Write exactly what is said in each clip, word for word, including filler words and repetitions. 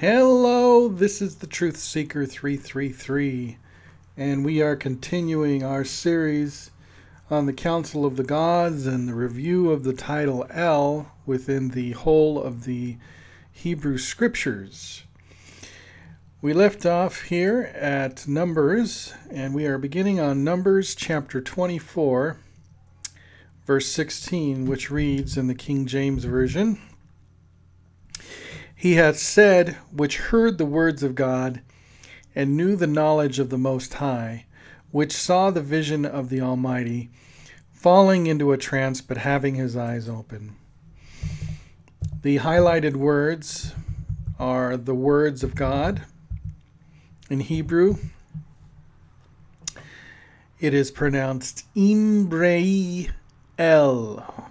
Hello, this is the Truth Seeker three three three, and we are continuing our series on the Council of the Gods and the review of the title El within the whole of the Hebrew Scriptures. We left off here at Numbers, and we are beginning on Numbers chapter twenty-four, verse sixteen, which reads in the King James Version, "He hath said, which heard the words of God, and knew the knowledge of the Most High, which saw the vision of the Almighty, falling into a trance, but having his eyes open." The highlighted words are the words of God. In Hebrew, it is pronounced Imbrei El.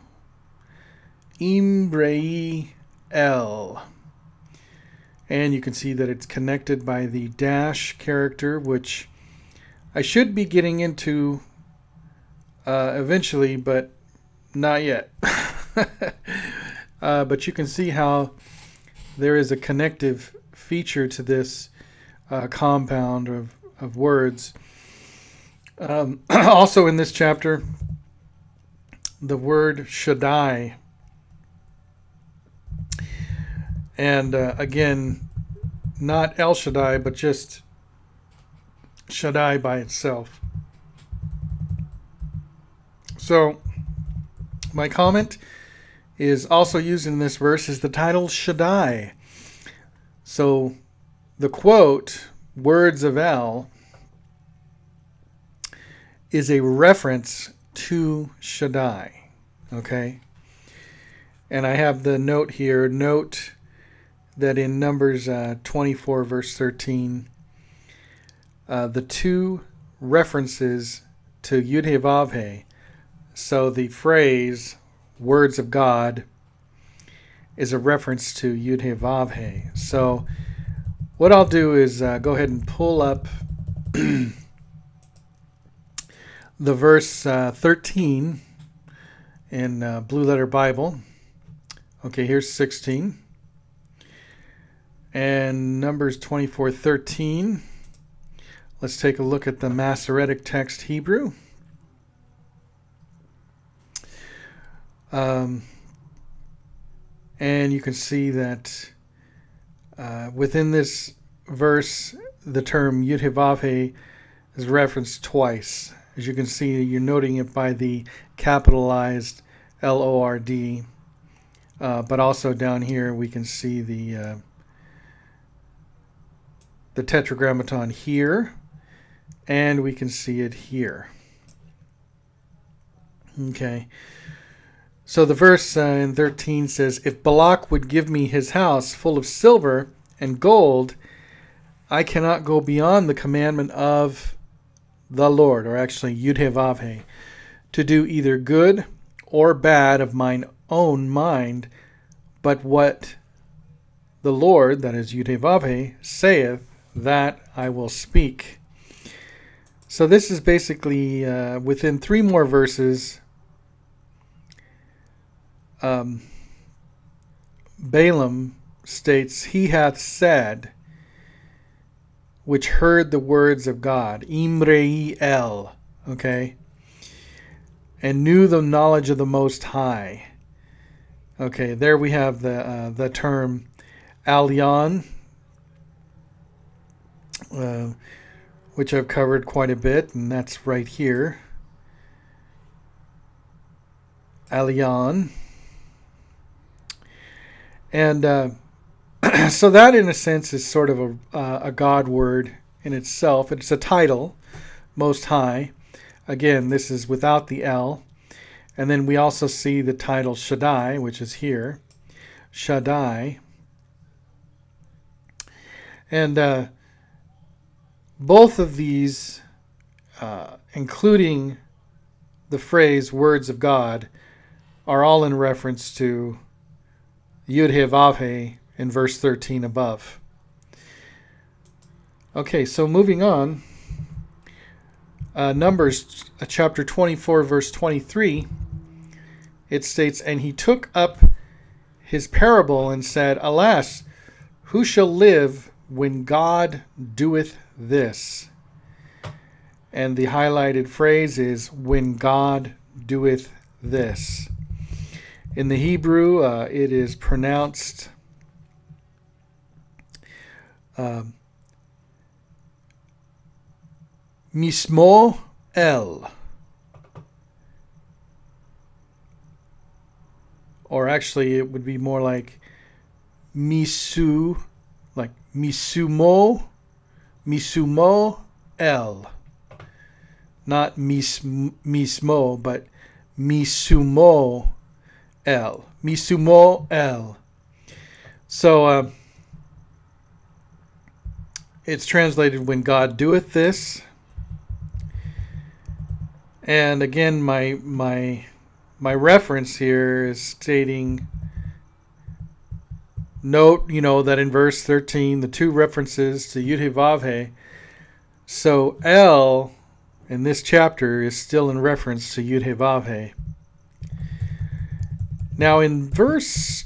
Imbrei El. And you can see that it's connected by the dash character, which I should be getting into uh, eventually, but not yet. uh, but you can see how there is a connective feature to this uh, compound of, of words. Um, also in this chapter, the word Shaddai. And uh, again, not El Shaddai, but just Shaddai by itself. So my comment is also used in this verse is the title Shaddai. So the quote, words of El, is a reference to Shaddai. Okay? And I have the note here, note that in Numbers uh, twenty-four, verse thirteen, uh, the two references to Yud-Heh-Vav-Heh, so the phrase, words of God, is a reference to Yud-Heh-Vav-Heh. So what I'll do is uh, go ahead and pull up the verse uh, thirteen in uh, Blue Letter Bible. Okay, here's sixteen. And Numbers twenty-four thirteen. Let's take a look at the Masoretic text Hebrew. Um, and you can see that uh, within this verse, the term Yud-Heh-Vav-Heh is referenced twice. As you can see, you're noting it by the capitalized L O R D. Uh, but also down here, we can see the... Uh, the Tetragrammaton here, and we can see it here. Okay, so the verse uh, in thirteen says, "If Balak would give me his house full of silver and gold, I cannot go beyond the commandment of the Lord," or actually Yud-Heh-Vav-Heh, "to do either good or bad of mine own mind, but what the Lord," that is Yud-Heh-Vav-Heh, "saith, that I will speak." So this is basically uh, within three more verses. Um, Balaam states, "He hath said, which heard the words of God, Imrei El," okay, "and knew the knowledge of the Most High." Okay, there we have the uh, the term Alyon, Uh, which I've covered quite a bit, and that's right here. Alyon. And uh, so that, in a sense, is sort of a, uh, a God word in itself. It's a title, Most High. Again, this is without the L. And then we also see the title Shaddai, which is here. Shaddai. And... Uh, Both of these, uh, including the phrase words of God, are all in reference to Yud-Heh-Vav-Heh in verse thirteen above. Okay, so moving on, uh, Numbers uh, chapter twenty-four, verse twenty-three, it states, "And he took up his parable and said, Alas, Who shall live when God doeth this? And the highlighted phrase is, when God doeth this. In the Hebrew, uh, it is pronounced uh, Mismo El. Or actually, it would be more like Misu, like Misumo, Misumo El. Not mis, Mismo, but Misumo El. Misumo El. So, uh, it's translated, when God doeth this. And again, my my my reference here is stating, note, you know, that in verse thirteen, the two references to Yud-Heh-Vav-Heh. So El in this chapter is still in reference to Yud-Heh-Vav-Heh. Now in verse,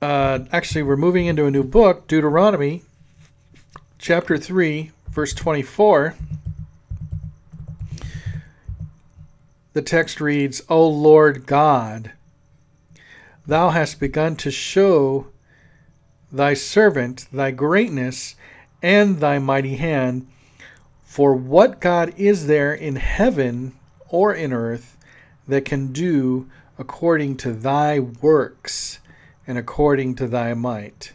uh, actually we're moving into a new book, Deuteronomy, chapter three, verse twenty-four. The text reads, O Lord God, thou hast begun to show thy servant thy greatness and thy mighty hand. For what God is there in heaven or in earth that can do according to thy works and according to thy might?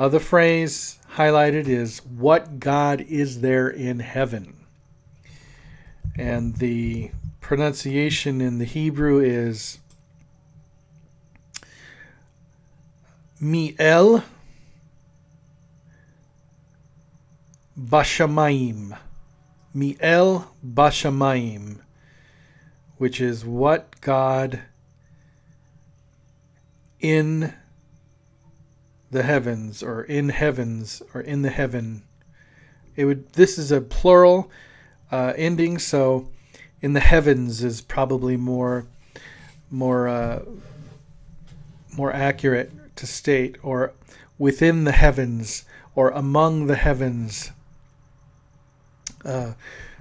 Uh, the phrase highlighted is, what God is there in heaven? And the pronunciation in the Hebrew is Mi'el Bashamayim. Mi'el Bashamayim, which is what God in the heavens, or in heavens, or in the heaven. It would, this is a plural uh, ending, so in the heavens is probably more, more, uh, more accurate to state, or within the heavens, or among the heavens. Uh,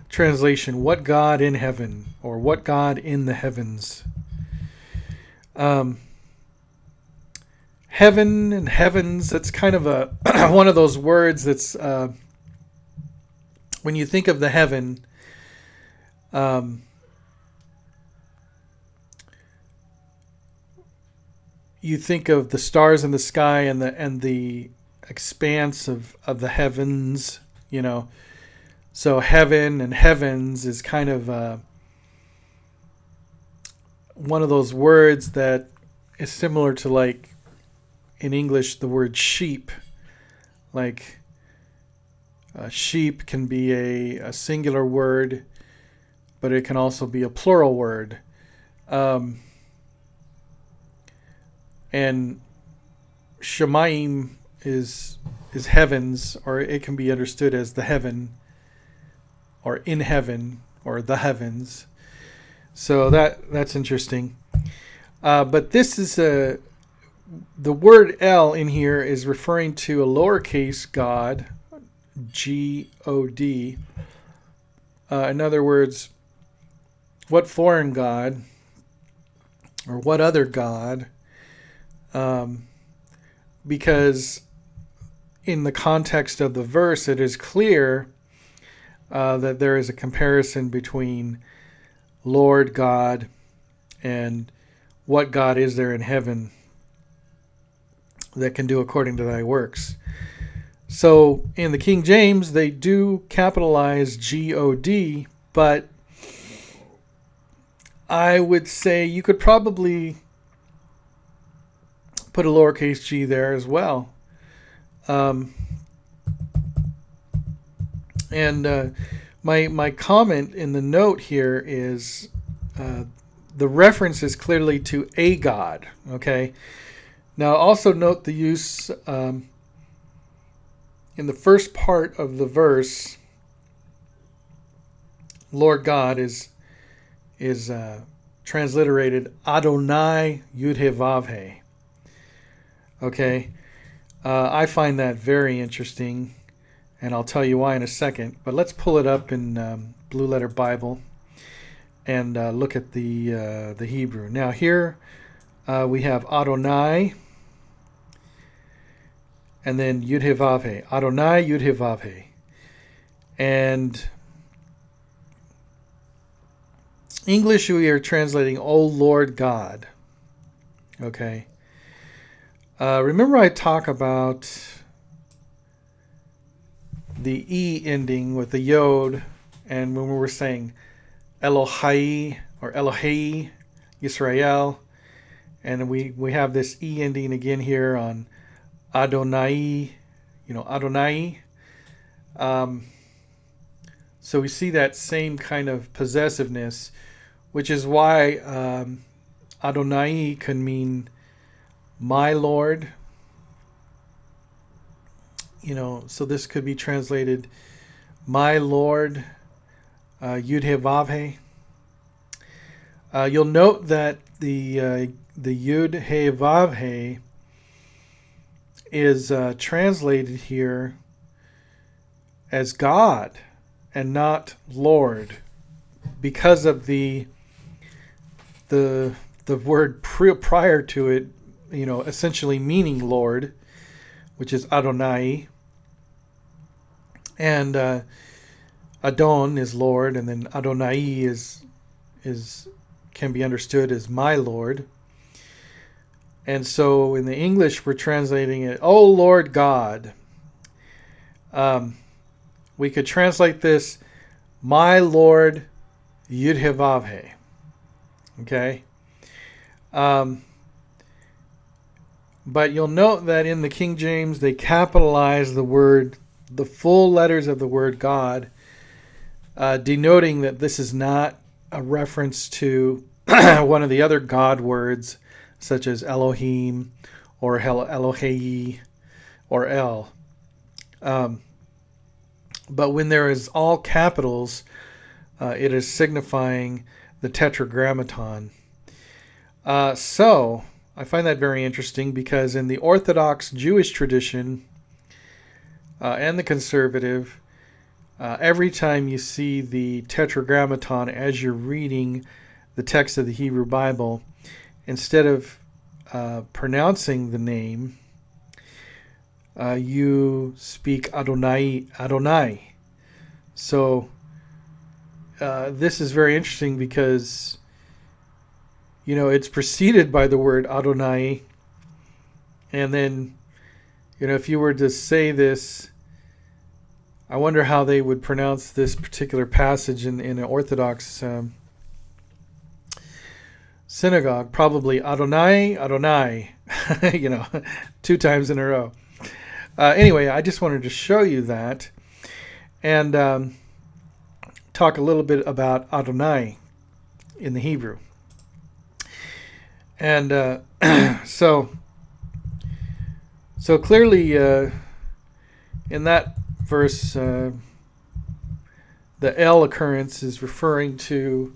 translation: what God in heaven, or what God in the heavens. Um, heaven and heavens. That's kind of a one of those words that's uh, when you think of the heaven. Um, you think of the stars in the sky and the and the expanse of, of the heavens, you know. So heaven and heavens is kind of uh, one of those words that is similar to, like, in English, the word sheep. Like, uh, sheep can be a, a singular word, but it can also be a plural word. Um, and Shemayim is is heavens, or it can be understood as the heaven, or in heaven, or the heavens. So that that's interesting. Uh, but this is a, the word El in here is referring to a lowercase God, G O D. Uh, in other words, what foreign God, or what other God, um, because in the context of the verse, it is clear uh, that there is a comparison between Lord God and what God is there in heaven that can do according to thy works. So in the King James, they do capitalize G O D, but I would say you could probably put a lowercase g there as well. Um, and uh, my, my comment in the note here is uh, the reference is clearly to a God. Okay. Now also note the use um, in the first part of the verse. Lord God is is uh, transliterated Adonai Yud-Heh-Vav-Heh. Okay, Uh, I find that very interesting, and I'll tell you why in a second. But let's pull it up in um, Blue Letter Bible and uh, look at the uh, the Hebrew. Now here uh, we have Adonai, and then Yud-Heh-Vav-Heh. Adonai, Yud-Heh-Vav-Heh. And English, we are translating, O Lord God. Okay. Uh, remember I talk about the E ending with the Yod, and when we were saying Elohai or Elohei, Yisrael, and we, we have this E ending again here on Adonai, you know, Adonai. Um, so we see that same kind of possessiveness, which is why um, Adonai can mean my Lord. You know, so this could be translated my Lord, uh, Yud-Heh-Vav-Heh. Uh, you'll note that the, uh, the Yud-Heh-Vav-Heh is uh, translated here as God and not Lord, because of the the the word prior to it, you know, essentially meaning Lord, which is Adonai, and uh, Adon is Lord, and then Adonai is is can be understood as my Lord. And so in the English, we're translating it, O Lord God. Um, we could translate this, my Lord Yud-Heh-Vav-Heh. Okay? Um, but you'll note that in the King James, they capitalize the word, the full letters of the word God, uh, denoting that this is not a reference to one of the other God words, such as Elohim or Elohei or El. Um, but when there is all capitals, uh, it is signifying the Tetragrammaton. Uh, so I find that very interesting, because in the Orthodox Jewish tradition uh, and the conservative, uh, every time you see the Tetragrammaton as you're reading the text of the Hebrew Bible, instead of uh, pronouncing the name, uh, you speak Adonai, Adonai. So uh, this is very interesting, because, you know, it's preceded by the word Adonai. And then, you know, if you were to say this, I wonder how they would pronounce this particular passage in, in an Orthodox um, synagogue, probably Adonai, Adonai, you know, two times in a row. Uh, anyway, I just wanted to show you that and um, talk a little bit about Adonai in the Hebrew. And uh, so, so clearly uh, in that verse, uh, the El occurrence is referring to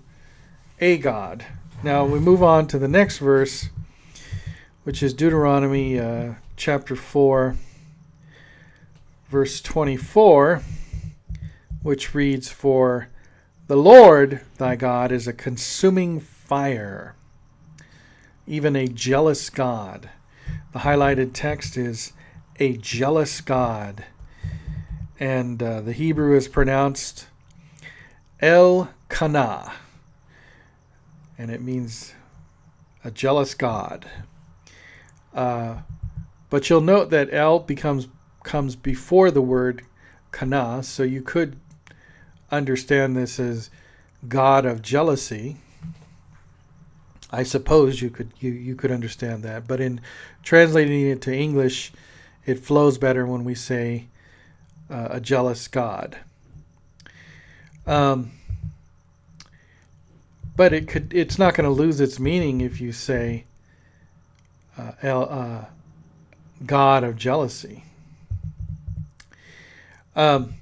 a God. Now we move on to the next verse, which is Deuteronomy uh, chapter four, verse twenty-four, which reads, "For the Lord thy God is a consuming fire, even a jealous God." The highlighted text is a jealous God, and uh, the Hebrew is pronounced El-Kana. And it means a jealous God. Uh, but you'll note that El becomes comes before the word Kana, so you could understand this as God of jealousy. I suppose you could you you could understand that. But in translating it to English, it flows better when we say uh, a jealous God. Um. But it could, it's not going to lose its meaning if you say uh, El, uh, God of jealousy. Um,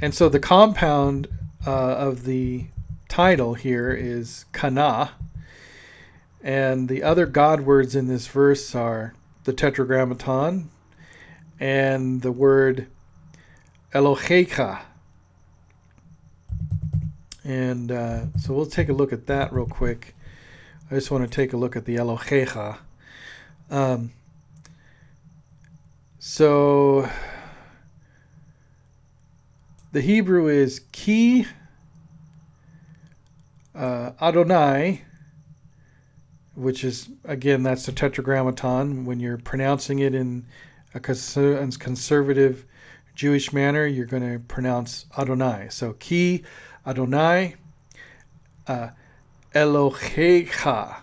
and so the compound uh, of the title here is Kana. And the other God words in this verse are the Tetragrammaton and the word Elohecha. And uh, so we'll take a look at that real quick. I just want to take a look at the Elohecha. Um, so the Hebrew is Ki uh, Adonai, which is, again, that's the Tetragrammaton. When you're pronouncing it in a conservative Jewish manner, you're going to pronounce Adonai. So Ki Adonai, uh, Elohecha,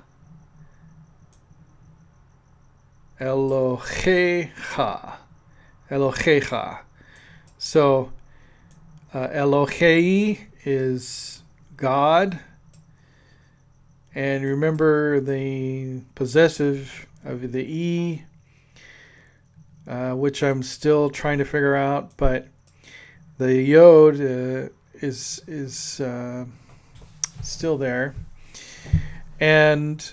Elohecha, Elohecha. So uh, Elohei is God. And remember the possessive of the E, uh, which I'm still trying to figure out, but the Yod uh, is, is uh, still there. And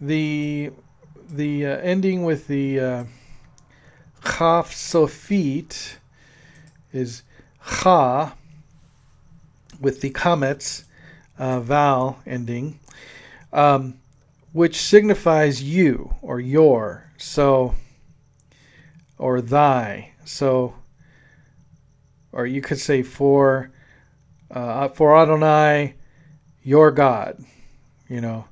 the, the uh, ending with the uh, Chaf Sofit is Cha with the Kametz uh, vowel ending. Um, which signifies you or your, so, or thy, so, or you could say for, uh, for Adonai, your God, you know.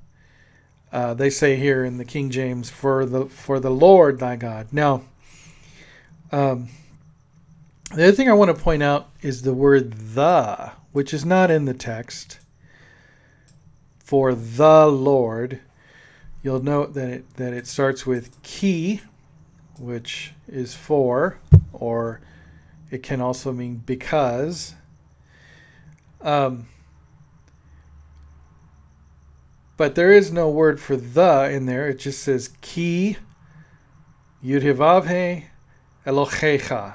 Uh, they say here in the King James, for the for the Lord thy God. Now, um, the other thing I want to point out is the word the, which is not in the text. For the Lord, you'll note that it, that it starts with ki, which is for, or it can also mean because. Um, but there is no word for the in there. It just says ki, Yud-Heh-Vav-Heh, Elohecha.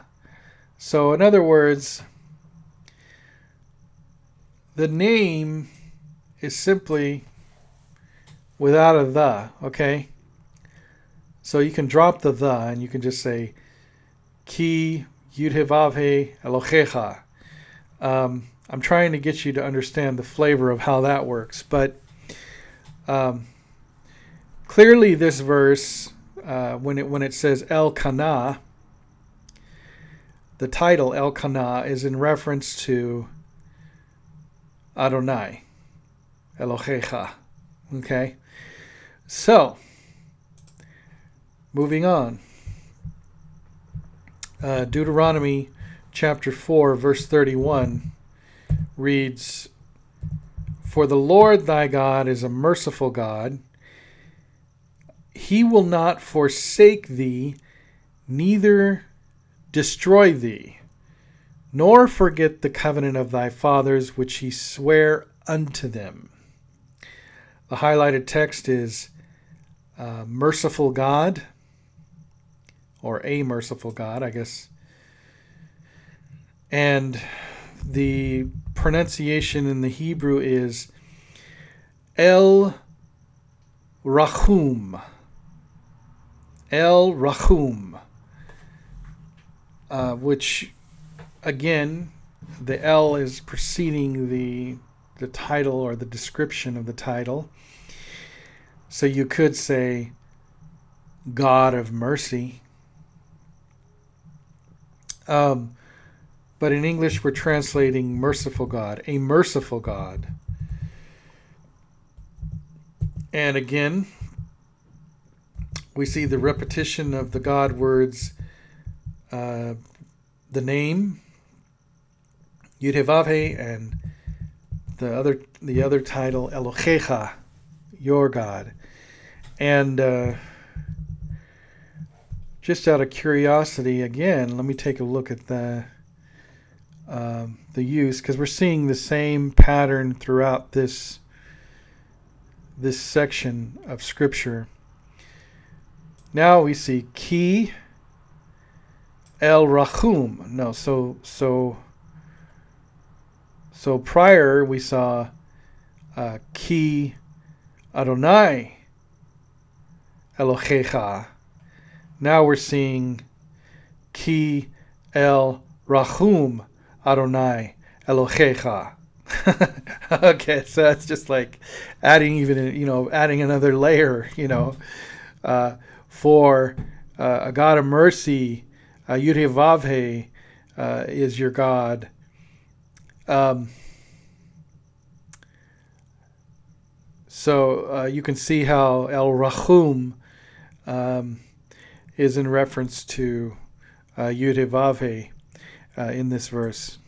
So in other words, the name is simply without a the, okay? So you can drop the the and you can just say Ki Yud-Heh-Vav-Heh Elohecha. Um, I'm trying to get you to understand the flavor of how that works, but um, clearly this verse, uh, when it when it says Elkanah, the title Elkanah is in reference to Adonai. Elohecha. Okay, so moving on, uh, Deuteronomy chapter four verse thirty-one reads, "For the Lord thy God is a merciful God; he will not forsake thee, neither destroy thee, nor forget the covenant of thy fathers which he sware unto them." The highlighted text is uh, merciful God, or a merciful God, I guess. And the pronunciation in the Hebrew is El Rachum. El Rachum. Uh, which, again, the El is preceding the the title or the description of the title. So you could say God of mercy. Um, but in English, we're translating merciful God, a merciful God. And again, we see the repetition of the God words, uh, the name, Yud-Heh-Vav-Heh, and the other the other title, Elohecha, your God. And uh, just out of curiosity, again, let me take a look at the uh, the use, because we're seeing the same pattern throughout this this section of Scripture. Now we see Ki El Rachum. No, so so. So prior we saw uh, Ki Adonai Elohecha. Now we're seeing Ki El Rachum Adonai Elohecha. Okay, so that's just like adding even, you know, adding another layer, you know, uh, for uh, a God of mercy, uh, Yud-Heh-Vav-Heh uh, is your God. Um, so uh, you can see how El Rachum um, is in reference to uh, Yud-Heh-Vav-Heh uh, in this verse.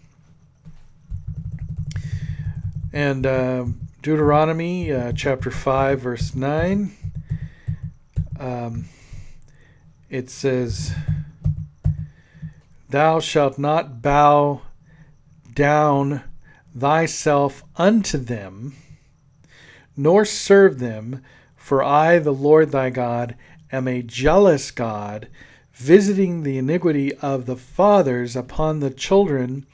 And uh, Deuteronomy uh, chapter five, verse nine, um, it says, "Thou shalt not bow down thyself unto them, nor serve them, for I, the Lord thy God, am a jealous God, visiting the iniquity of the fathers upon the children,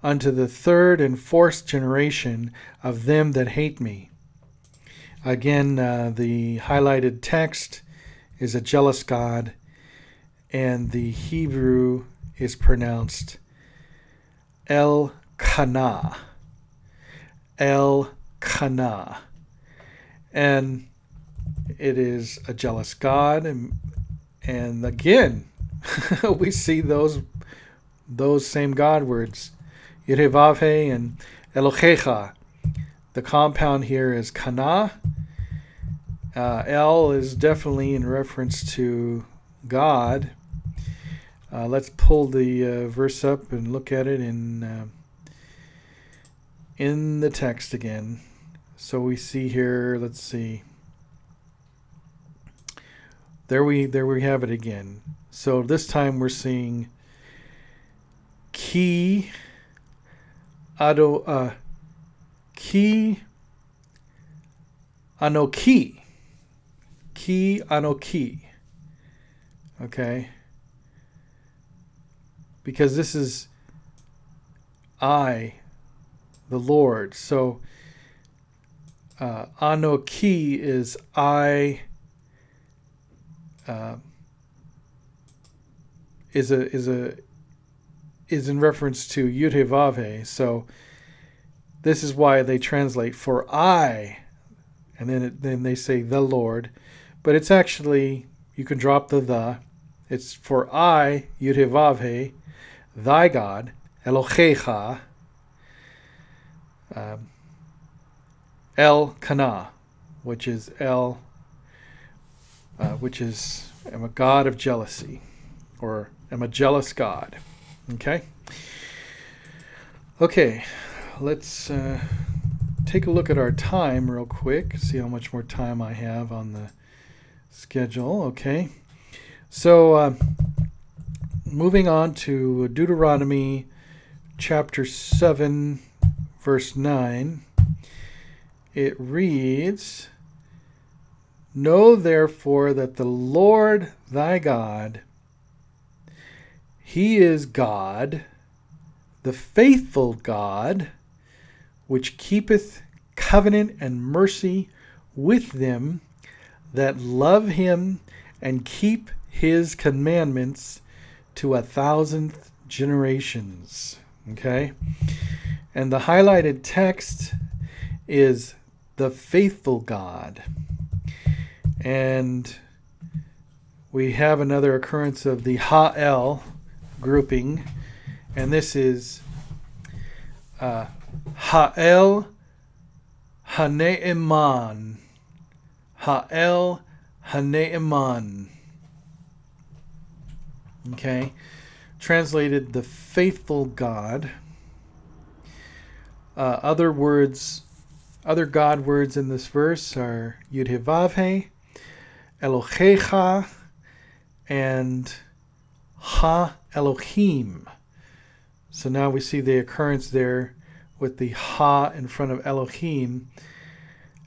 unto the third and fourth generation of them that hate me." Again, uh, the highlighted text is a jealous God, and the Hebrew is pronounced El-Kana. El-Kana. And it is a jealous God. And, and again, we see those, those same God words, Yud-Heh-Vav-Heh and Elohecha. The compound here is Kana. Uh, El is definitely in reference to God. Uh, let's pull the uh, verse up and look at it in, uh, in the text again. So we see here, let's see. There we, there we have it again. So this time we're seeing Ki... Ado, uh, ki anoki, ki anoki, okay, because this is I, the Lord, so uh, anoki is I, uh, is a, is a, is in reference to Yud-Heh-Vav-Heh. So this is why they translate for I, and then it, then they say the Lord, but it's actually, you can drop the the, it's for I, Yud-Heh-Vav-Heh, thy God, Elohecha, um, El Kana, which is El, uh, which is, I'm a God of jealousy, or I'm a jealous God. Okay. Okay. Let's uh, take a look at our time real quick. See how much more time I have on the schedule. Okay. So uh, moving on to Deuteronomy chapter seven, verse nine. It reads, "Know therefore that the Lord thy God, He is God, the faithful God, which keepeth covenant and mercy with them that love him and keep his commandments to a thousandth generations." Okay? And the highlighted text is the faithful God. And we have another occurrence of the Ha'el grouping, and this is uh, Ha'el Hane'eman. Ha'el Hane'eman. Okay, translated the faithful God. Uh, other words, other God words in this verse are Yud-Heh-Vav-Heh, Elohecha, and Ha Elohim. So now we see the occurrence there with the Ha in front of Elohim.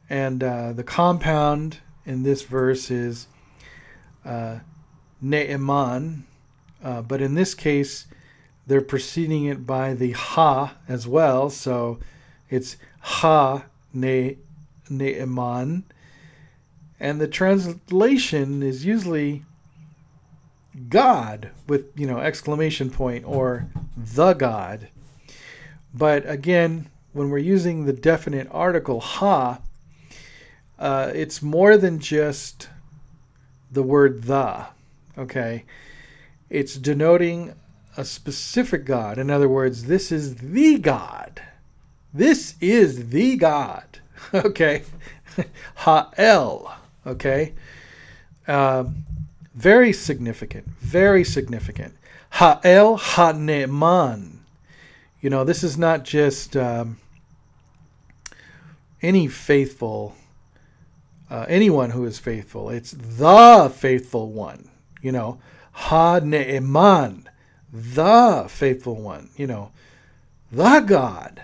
And uh, the compound in this verse is uh, Ne'eman. Uh, but in this case, they're preceding it by the Ha as well. So it's Ha ne, Ne'eman. And the translation is usually God with, you know, exclamation point, or the God. But again, when we're using the definite article, ha, uh, it's more than just the word the, okay? It's denoting a specific God. In other words, this is the God. This is the God, okay? Ha-el, okay? Uh, very significant, very significant. Ha-el ha-ne'man. You know, this is not just um, any faithful, uh, anyone who is faithful. It's the faithful one, you know. Ha-ne'eman, the faithful one, you know. The God,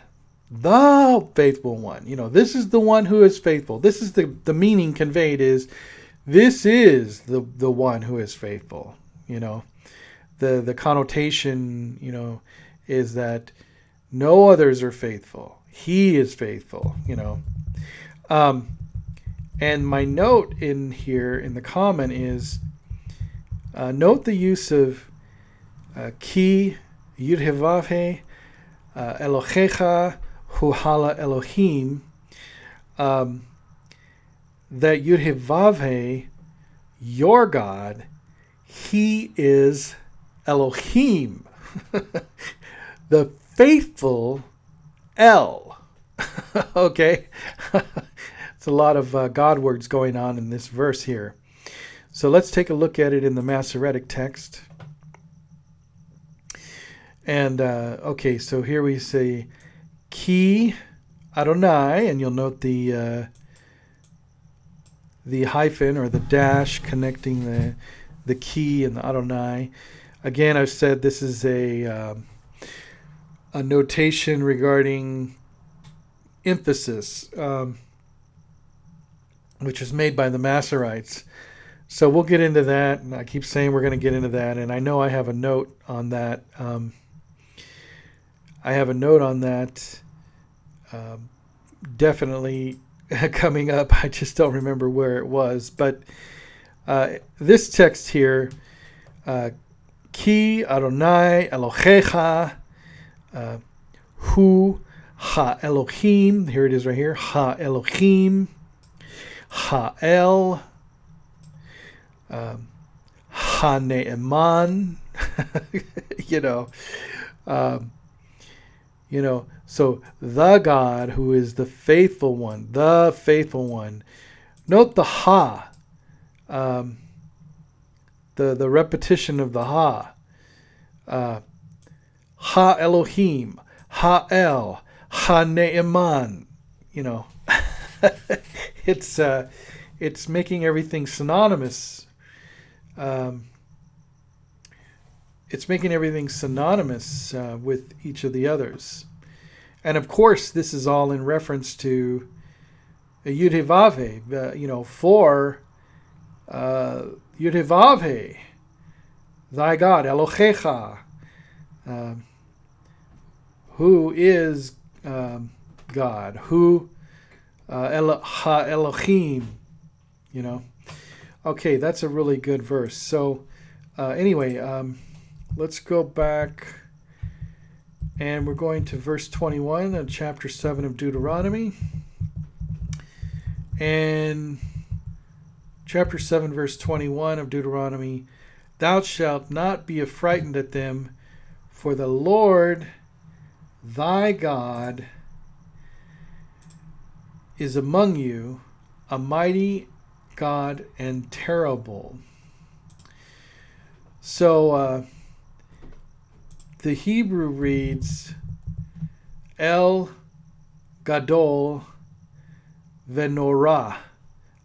the faithful one. You know, this is the one who is faithful. This is the, the meaning conveyed is, this is the, the one who is faithful, you know. The, the connotation, you know, is that no others are faithful. He is faithful, you know. Um, and my note in here in the comment is, uh, note the use of uh, Ki, Yud-Heh-Vav-Heh, uh, Elohecha, Hu Hala Elohim. Um, that Yud-Heh-Vav-Heh, your God, he is Elohim. The faithful El. Okay. It's a lot of uh, God words going on in this verse here. So let's take a look at it in the Masoretic text. And, uh, okay, so here we say, Ki Adonai, and you'll note the, uh, the hyphen or the dash connecting the, the Ki and the Adonai. Again, I've said this is a... Um, A notation regarding emphasis, um, which was made by the Masoretes. So we'll get into that, and I keep saying we're going to get into that, and I know I have a note on that. Um, I have a note on that uh, definitely coming up. I just don't remember where it was. But uh, this text here, uh, Ki Adonai Elohecha, Uh, Hu Ha Elohim, here it is right here, Ha Elohim, Ha El, um, Ha Ne'eman, you know, um, you know, so the God who is the faithful one, the faithful one. Note the Ha, um, the, the repetition of the Ha, uh, Ha Elohim, Ha El, Ha Ne'eman. You know, it's uh, it's making everything synonymous. Um, it's making everything synonymous uh, with each of the others, and of course, this is all in reference to Yud-Heh-Vav-Heh. Uh, you know, for uh, Yud-Heh-Vav-Heh, thy God, Elohecha. Uh, who is um, God? Who uh, El Ha Elohim? You know. Okay, that's a really good verse. So, uh, anyway, um, let's go back, and we're going to verse twenty-one of chapter seven of Deuteronomy, and chapter seven, verse twenty-one of Deuteronomy: "Thou shalt not be affrighted at them. For the Lord thy God is among you, a mighty God and terrible." So uh, the Hebrew reads El Gadohl Venorah.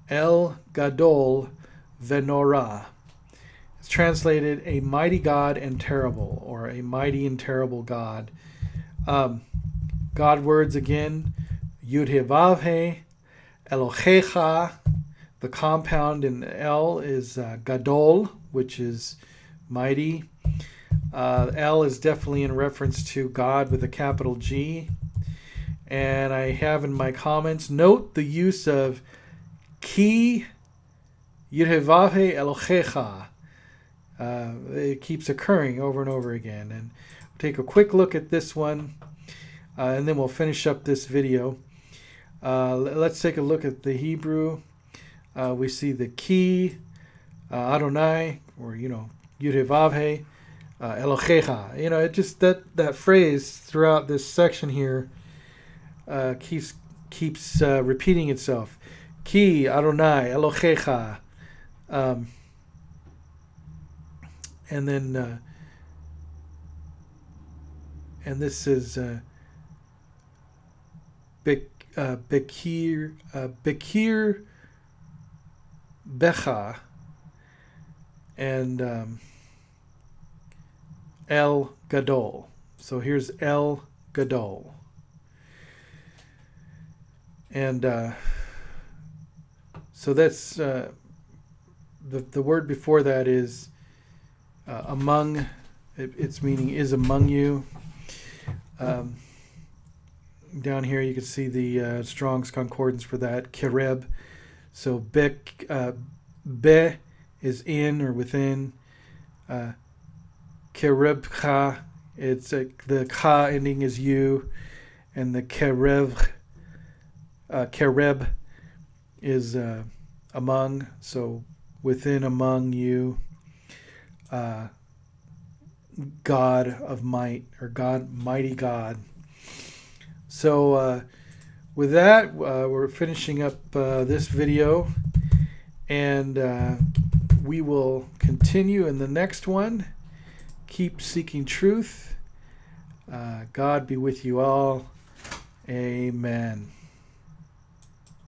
El Gadohl Venorah. It's translated a mighty God and terrible, or a mighty and terrible God. Um, God words again, Yud-Heh-Vav-Heh, Elohecha. The compound in El is uh, Gadol, which is mighty. Uh, El is definitely in reference to God with a capital G. And I have in my comments, note the use of Ki Yud-Heh-Vav-Heh Elohecha. uh, it keeps occurring over and over again. And we'll take a quick look at this one, uh, and then we'll finish up this video. Uh, let's take a look at the Hebrew. Uh, we see the Ki, uh, Adonai, or, you know, Yud-Heh-Vav-Heh, uh, Elohecha. You know, it just, that, that phrase throughout this section here uh, keeps, keeps uh, repeating itself. Ki, Adonai, Elohecha. Um, and then, uh, and this is uh, Bek, uh, Bekir, uh, Bekir Becha, and um, El Gadohl. So here's El Gadohl. And uh, so that's... Uh, The, the word before that is uh, among. It, its meaning is among you. Um, down here you can see the uh, Strongs Concordance for that, Kereb. So be, uh, be is in or within. Uh, Kereb ka, it's a, the ka ending is you, and the Kereb, uh, Kereb is uh, among. So within, among you, uh, God of might, or God, mighty God. So uh, with that, uh, we're finishing up uh, this video, and uh, we will continue in the next one. Keep seeking truth. Uh, God be with you all. Amen.